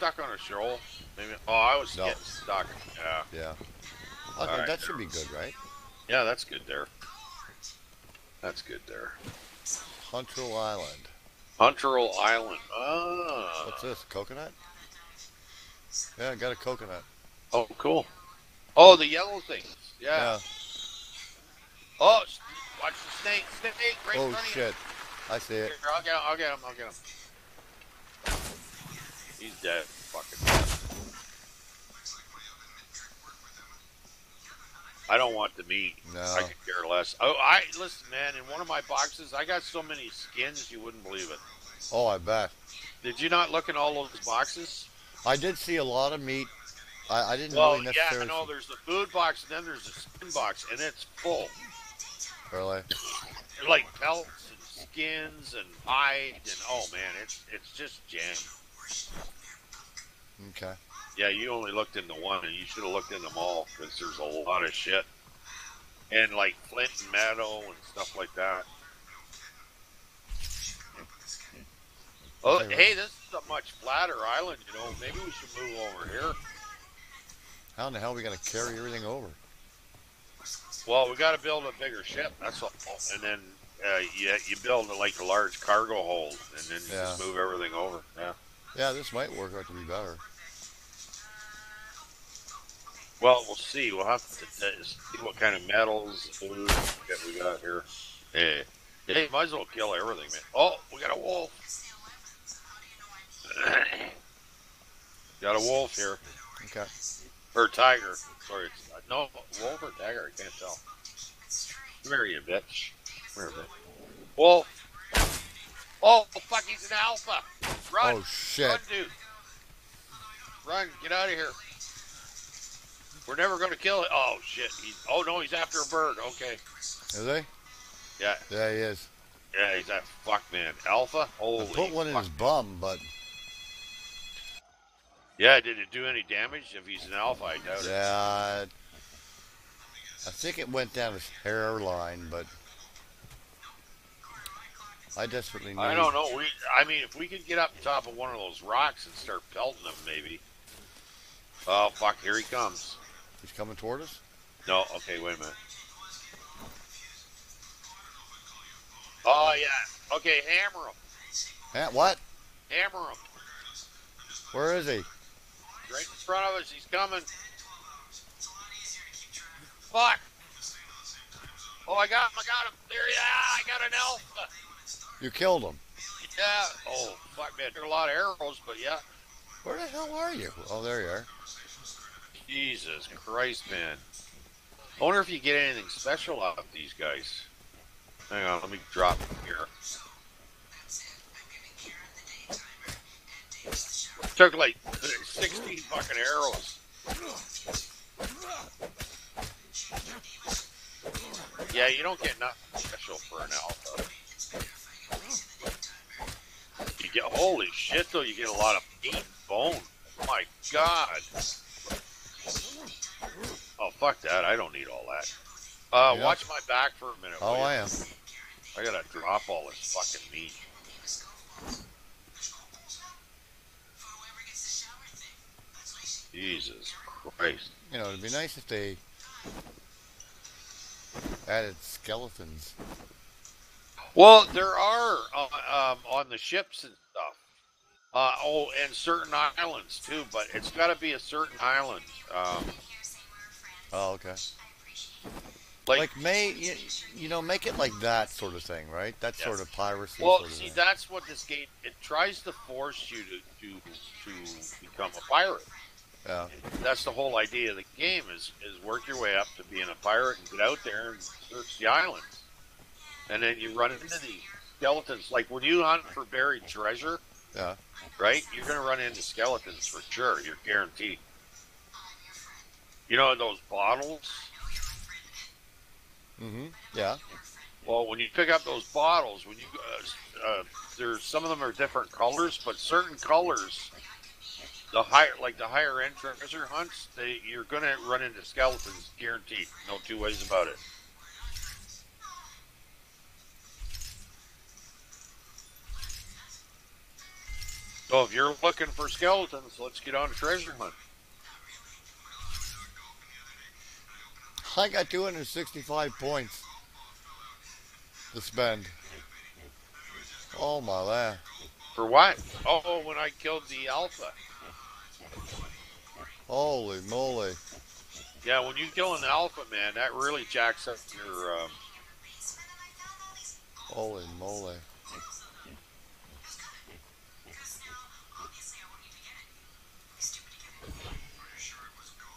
stuck on a shoal? Maybe. Oh, I was getting stuck. Yeah. Yeah. Okay, right, that should be good, right? Yeah, that's good there. That's good there. Huntrell Island. Huntrell Island. Ah. What's this? Coconut? Yeah, I got a coconut. Oh, cool. Oh, the yellow things. Yeah. Oh, watch the snake. Snake. Right in front of you. Oh, shit. I see it. Here, I'll get him. I'll get him. He's dead. Fucking dead. I don't want the meat. No. I could care less. Oh, listen, man. In one of my boxes, I got so many skins, you wouldn't believe it. Oh, I bet. Did you not look in all of those boxes? I did see a lot of meat. I didn't really necessarily. Well, yeah, no. There's the food box, and then there's the skin box, and it's full. Really? Like pelts and skins and hide, and oh man, it's just jammed. Okay. Yeah, you only looked into one, and you should have looked into them all, because there's a lot of shit. And, like, flint and metal and stuff like that. Oh, hey, this is a much flatter island, you know. Maybe we should move over here. How in the hell are we going to carry everything over? Well, we got to build a bigger ship, that's all. And then you build, like, a large cargo hold, and then you just move everything over. Yeah. Yeah, this might work out to be better. Well, we'll see. We'll have to see what kind of metals that we got here. Hey, might as well kill everything, man. Oh, we got a wolf. Got a wolf here. Okay. Or tiger. Sorry. No, wolf or tiger? I can't tell. Come here, you bitch. Come here, bitch. Wolf. Oh, fuck, he's an alpha. Run. Oh, shit. Run, dude. Run. Get out of here. We're never going to kill it. Oh, shit. Oh, no, he's after a bird. Okay. Is he? Yeah. Yeah, he is. Yeah, he's that fuck, man. Alpha? Holy fuck. I put one in his bum, but... Yeah, did it do any damage? If he's an alpha, I doubt it. Yeah. I think it went down his hairline, but... I desperately need... I don't know. I mean, if we could get up top of one of those rocks and start pelting them, maybe. Oh, fuck. Here he comes. He's coming toward us? No. Okay, wait a minute. Oh, yeah. Okay, hammer him. What? Hammer him. Where is he? Right in front of us. He's coming. Fuck. Oh, I got him. There he is. I got an alpha. You killed him. Yeah. Oh, fuck, man. There are a lot of arrows, but yeah. Where the hell are you? Oh, there you are. Jesus Christ, man. I wonder if you get anything special out of these guys. Hang on, let me drop them here. Took like 16 fucking arrows. Yeah, you don't get nothing special for an alpha. You get, holy shit, though, you get a lot of meat. Bone. Oh my god. Oh, fuck that. I don't need all that. Watch my back for a minute. Oh, I am. I gotta drop all this fucking meat. Jesus Christ. You know, it'd be nice if they added skeletons. Well, there are on the ships and stuff. And certain islands too, but it's got to be a certain island. Oh, okay. Like you know, make it like that sort of thing, right? That sort of piracy. Well, sort of see, that's what this game tries to force you to become a pirate. Yeah. That's the whole idea of the game is work your way up to being a pirate and get out there and search the islands, and then you run into these skeletons. Like when you hunt for buried treasure. Yeah. Right? You're going to run into skeletons for sure. You're guaranteed. You know those bottles? Mm-hmm. Yeah. Well, when you pick up those bottles, when you there's some of them are different colors, but certain colors, the higher end treasure hunts, you're going to run into skeletons, guaranteed. No two ways about it. So if you're looking for skeletons, let's get on a treasure hunt. I got 265 points to spend. Oh my lad. For what? Oh, when I killed the alpha. Holy moly. Yeah, when you kill an alpha, man, that really jacks up your... Holy moly.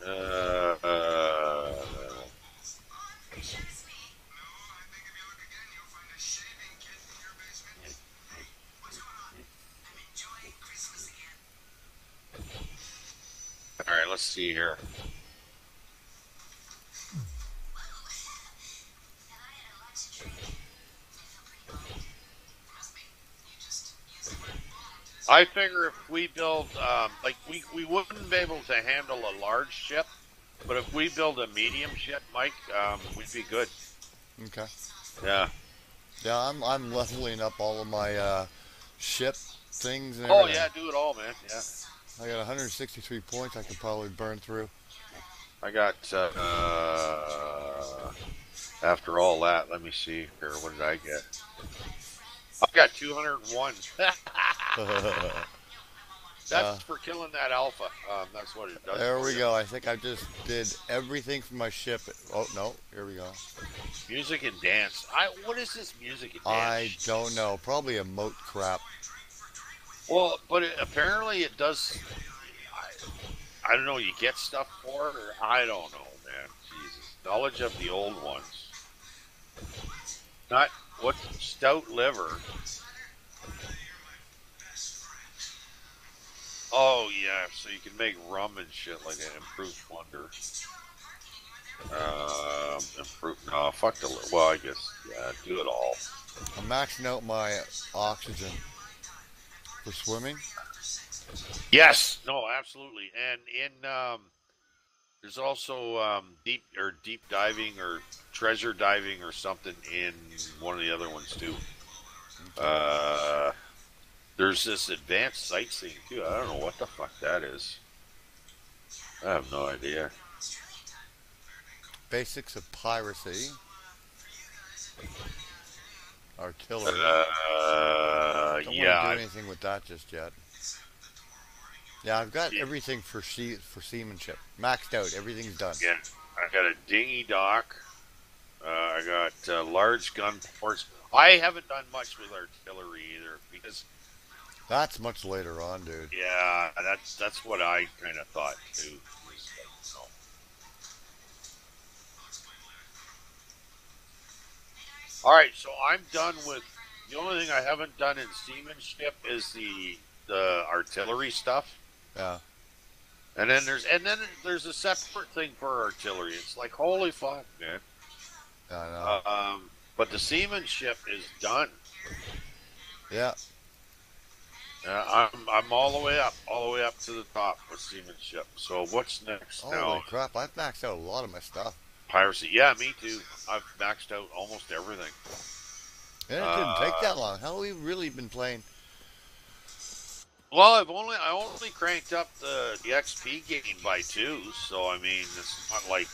All right, let's see here. I figure if we build, like, we wouldn't be able to handle a large ship, but if we build a medium ship, Mike, we'd be good. Okay. Yeah. Yeah, I'm leveling up all of my ship things. And everything. Oh yeah, do it all, man. Yeah. I got 163 points. I could probably burn through. I got. After all that, let me see here. What did I get? I've got 201. That's for killing that alpha. That's what it does. There we go. I think I just did everything for my ship. Oh, no. Here we go. Music and dance. What is this music and dance? I don't know. Probably a moat crap. Well, but apparently it does. I don't know. You get stuff for it? Or I don't know, man. Jesus. Knowledge of the old ones. Not... What stout liver? Oh yeah, so you can make rum and shit like that. Improved wonder. Improved. No, fuck the. Well, I guess yeah. Do it all. I'm maxing out my oxygen for swimming. Yes. No. Absolutely. And in there's also deep diving or treasure diving or something in one of the other ones too. There's this advanced sightseeing too. I don't know what the fuck that is. I have no idea. Basics of piracy. Artillery. Don't yeah. Want to do anything with that just yet. Yeah, I've got everything for seamanship. Maxed out. Everything's done. Yeah, I got a dinghy dock. I got large gun ports. I haven't done much with artillery either because that's much later on, dude. Yeah, that's what I kind of thought too. All right, so I'm done with the only thing I haven't done in seamanship is the artillery stuff. Yeah. And then there's a separate thing for artillery. It's like holy fuck, man. I know. But the seamanship is done. Yeah. I'm all the way up to the top with seamanship. So what's next now? Holy crap! I've maxed out a lot of my stuff. Piracy, yeah, me too. I've maxed out almost everything. And it didn't take that long. How have we really been playing? Well, I only cranked up the XP gain by 2, so I mean it's not like.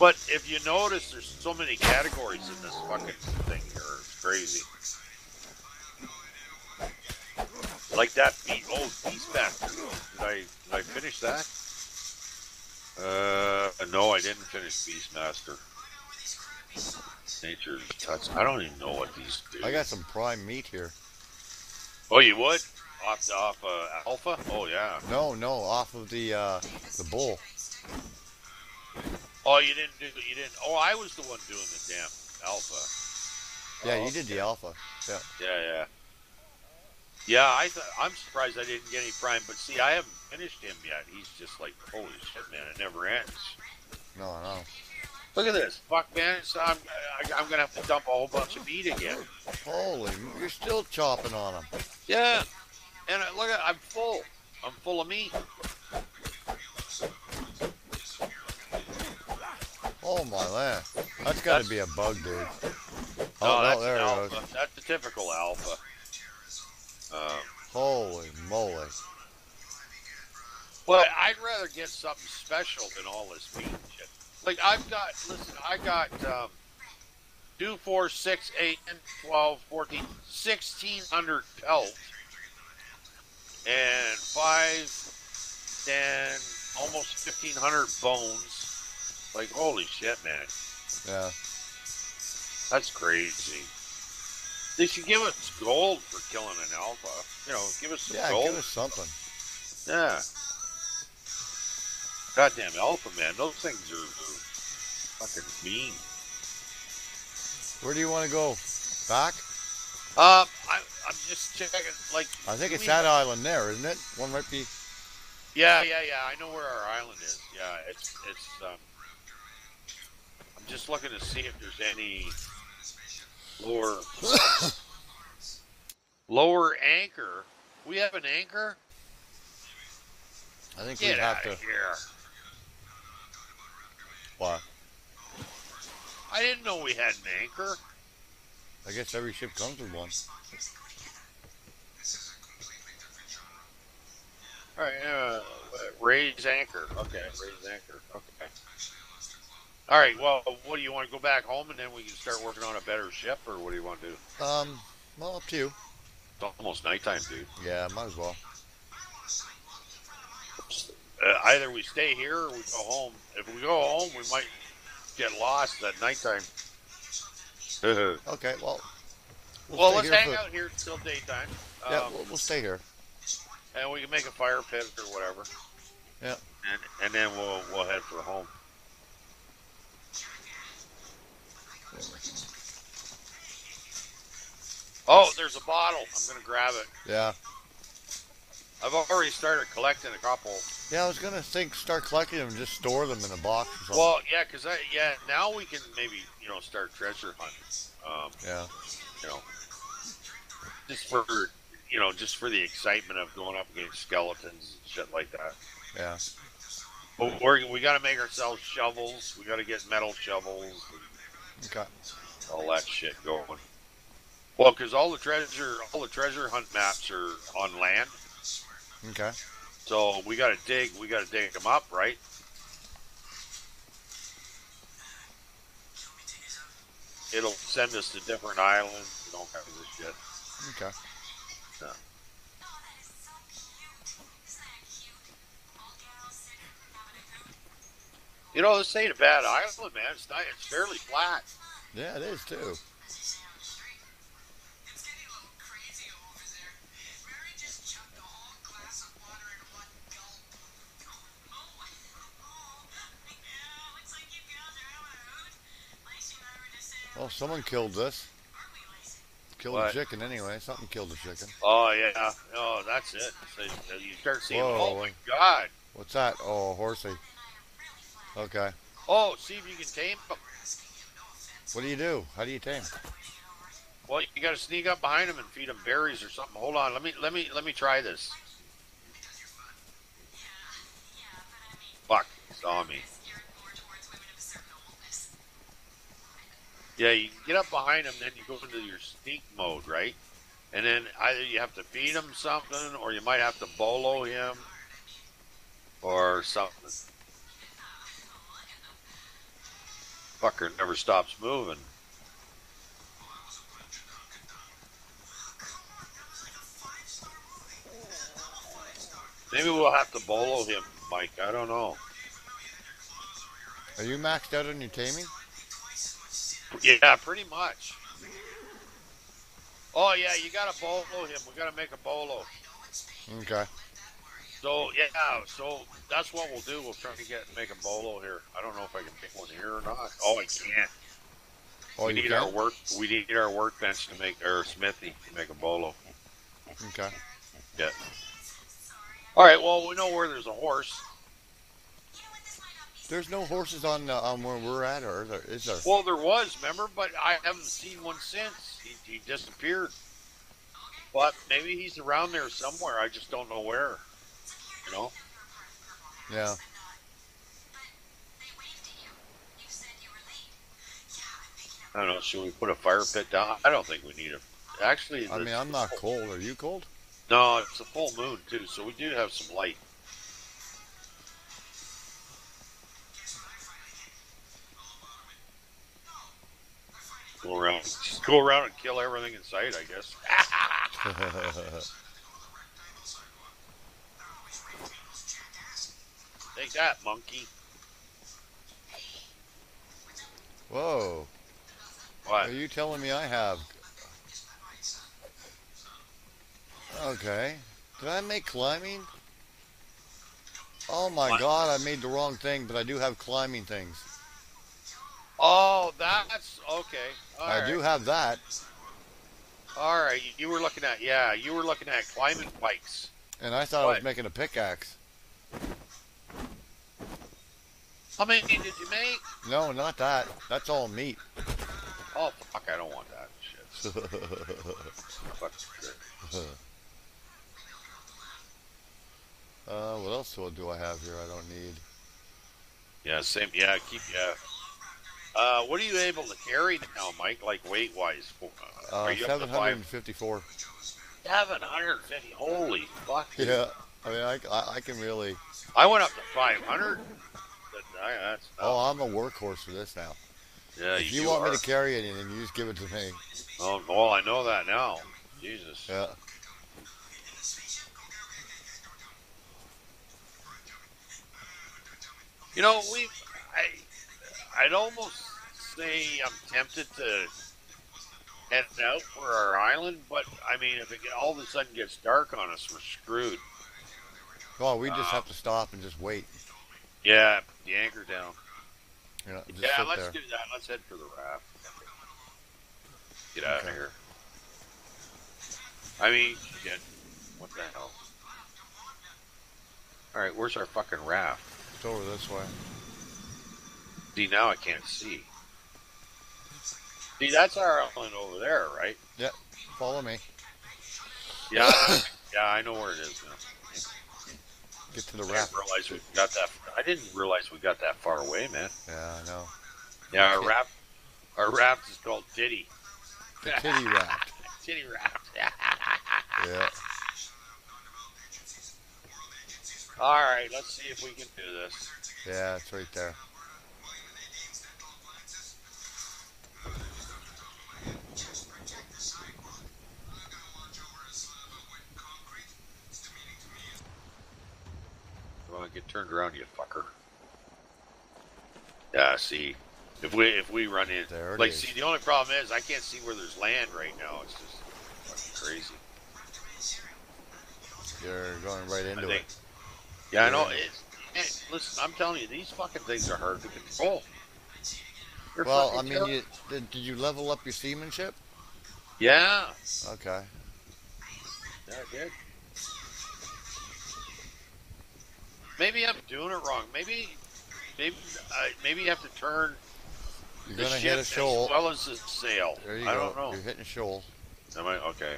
But if you notice, there's so many categories in this fucking thing here. It's crazy. Like that beast bastard. Did I finish that? No, I didn't finish Beastmaster. Nature's touch. I don't even know what these do. I got some prime meat here. Oh, you would? Off alpha? Oh, yeah. No, off of the bull. Oh, you didn't. Oh, I was the one doing the damn alpha. Yeah, you did the alpha. Yeah. Yeah. I'm surprised I didn't get any prime, but see, I haven't finished him yet. He's just like, holy shit, man, it never ends. No. Look at this, fuck, man. So I'm gonna have to dump a whole bunch of meat again. Holy, you're still chopping on him. Yeah, and look at, I'm full of meat. Oh my land, that's got to be a bug, dude. Oh, no, that's there an alpha. That's the typical alpha. Holy moly. But I'd rather get something special than all this meat shit. Like, I've got, listen, I got 2, 4, 6, 8, 12, 14, 1,600 pelts. And 5, 10, almost 1,500 bones. Like, holy shit, man. Yeah. That's crazy. They should give us gold for killing an alpha. You know, give us some gold. Yeah, give us something. Yeah. Goddamn alpha, man. Those things are fucking mean. Where do you want to go? Back? I'm just checking, like... I think it's that island there, isn't it? One might be... Yeah. I know where our island is. Yeah, it's I'm just looking to see if there's any... Lower anchor. We have an anchor? I think we have to... Get out of here. What? I didn't know we had an anchor. I guess every ship comes with one. Alright, raise anchor. Okay, raise anchor. Okay. Alright, well, what do you want to go back home and then we can start working on a better ship, or what do you want to do? Well, up to you. It's almost nighttime, dude. Yeah, might as well. Either we stay here or we go home. If we go home, we might get lost at nighttime. Okay, well... Well, let's hang out here till daytime. Yeah, we'll stay here. And we can make a fire pit or whatever. Yeah. And then we'll head for home. Oh, there's a bottle. I'm going to grab it. Yeah. I've already started collecting a couple. Yeah, I was going to think start collecting them and just store them in a box or something. Well, yeah, because now we can maybe, you know, start treasure hunting. Yeah. You know, just for the excitement of going up against skeletons and shit like that. Yeah. But we got to make ourselves shovels. We got to get metal shovels. Okay. All that shit going. Well, because all the treasure hunt maps are on land. Okay. So we gotta dig them up, right? It'll send us to different islands and all kinds of shit. Okay. Yeah. You know, this ain't a bad island, man. It's fairly flat. Yeah, it is too. Well, someone killed this. Killed the chicken anyway. Something killed the chicken. Oh, yeah. Oh, that's it. So you start seeing, oh my God. What's that? Oh, horsey. Okay. Oh, see if you can tame him. What do you do? How do you tame him? Well, you got to sneak up behind him and feed him berries or something. Hold on. Let me try this. Fuck. Saw me. Yeah, you get up behind them, then you go into your sneak mode, right? And then either you have to feed him something, or you might have to bolo him, or something. Fucker never stops moving. Maybe we'll have to bolo him, Mike. I don't know. Are you maxed out on your taming? Yeah, pretty much. Oh, yeah, you got to bolo him. We got to make a bolo. Okay. So, yeah, so that's what we'll do. We'll try to make a bolo here. I don't know if I can pick one here or not. Oh, I can't. Oh, we need our workbench to make, or smithy to make a bolo. Okay. Yeah. All right, well, we know where there's a horse. There's no horses on where we're at, or is there? Well, there was, remember, but I haven't seen one since. He disappeared. But maybe he's around there somewhere. I just don't know where. You know? Yeah. I don't know. Should we put a fire pit down? I don't think we need it. Actually, I mean, I'm not cold. Are you cold? No, it's a full moon too, so we do have some light. Go around and kill everything in sight, I guess. Take that, monkey. Whoa. What? Are you telling me I have? Okay. Did I make climbing? Oh my god, I made the wrong thing, but I do have climbing things. Oh, that's okay. I do have that. All right, you were looking at climbing bikes. And I thought I was making a pickaxe. How many did you make? No, not that. That's all meat. Oh fuck! I don't want that shit. Fuck shit. What else do I have here? I don't need. Yeah, same. Yeah, keep. Yeah. What are you able to carry now, Mike? Like weight-wise, 754. 750. Holy fuck! Yeah, I mean, I can really. I went up to 500. Oh, I'm a workhorse for this now. Yeah, if you want me to carry anything, you just give it to me. Oh, well, I know that now. Jesus. Yeah. You know, I'd almost say I'm tempted to head out for our island, but I mean, if it all of a sudden gets dark on us, we're screwed. Well, we just have to stop and just wait. Yeah, put the anchor down. Yeah, let's do that. Let's head for the raft. Get out of here. I mean, shit. What the hell? All right, where's our fucking raft? It's over this way. See, now I can't see. See, that's our island over there, right? Yeah, follow me. Yeah, yeah, I know where it is now. Get to the raft. I didn't realize we got that far away, man. Yeah, I know. Yeah, our raft is called Titty. The Titty Raft. Titty Raft. Yeah. All right, let's see if we can do this. Yeah, it's right there. Get turned around, you fucker. Yeah, see, if we run in, like, see, the only problem is I can't see where there's land right now. It's just fucking crazy. You're going right into it. Yeah, I know. Listen, I'm telling you, these fucking things are hard to control. Well, I mean, did you level up your seamanship? Yeah. Okay. Yeah, I did. Maybe I'm doing it wrong. Maybe you have to turn the ship as well as the sail. I don't know. You're hitting shoal. Am I? Okay.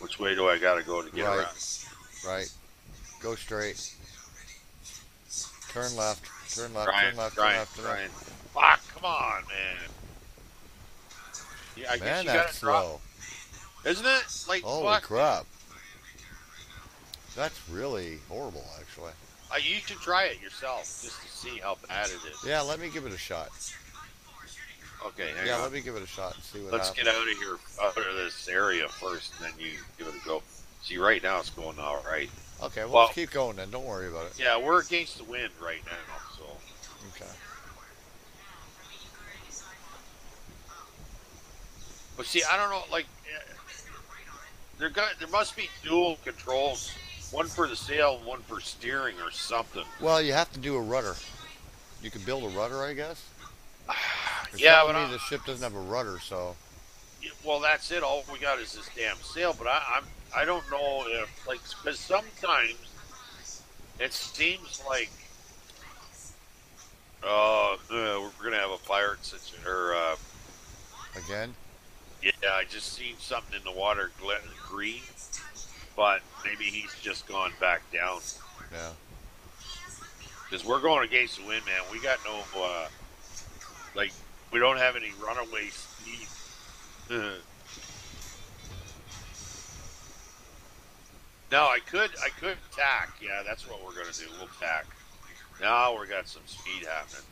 Which way do I gotta go to get around? Right. Go straight. Turn left. Turn left. Turn left. Turn left. Fuck! Come on, man. Yeah, I guess you gotta drop. Isn't it? Like, holy crap. That's really horrible, actually. You should try it yourself, just to see how bad it is. Yeah, let me give it a shot. Okay, hang on. Let me give it a shot and see what happens. Let's get out of here, out of this area first, and then you give it a go. See, right now it's going all right. Okay, well, let's keep going then. Don't worry about it. Yeah, we're against the wind right now, so. Okay. But see, I don't know, like, there must be dual controls. One for the sail, one for steering or something. Well, you have to do a rudder. You can build a rudder, I guess. Yeah, but the ship doesn't have a rudder, so. Yeah, well, that's it. All we got is this damn sail. But I don't know if, like, because sometimes it seems like, we're gonna have a pirate situation or. Again. Yeah, I just seen something in the water green. But maybe he's just gone back down. Yeah. Because we're going against the wind, man. We got no, like, we don't have any runaway speed. No, I could tack. Yeah, that's what we're going to do. We'll tack. Now we got some speed happening.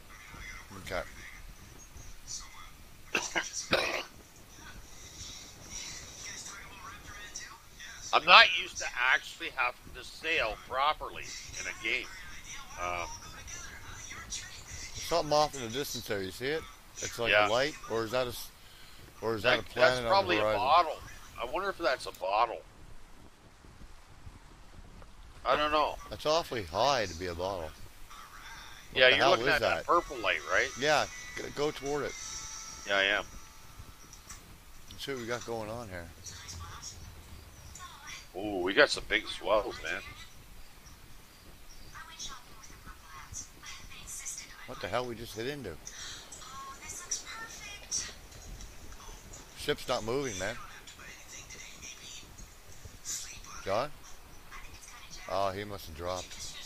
Okay. I'm not used to actually having to sail properly in a game. Something off in the distance there, you see it? It's like a light, or is that a, planet? That's probably on the horizon? A bottle. I wonder if that's a bottle. I don't know. That's awfully high to be a bottle. Yeah, you're looking at that purple light, right? Yeah, go toward it. Yeah, I am. Let's see what we got going on here. Ooh, we got some big swells, man. What the hell we just hit into? Ship's not moving, man. John? Oh, he must have dropped.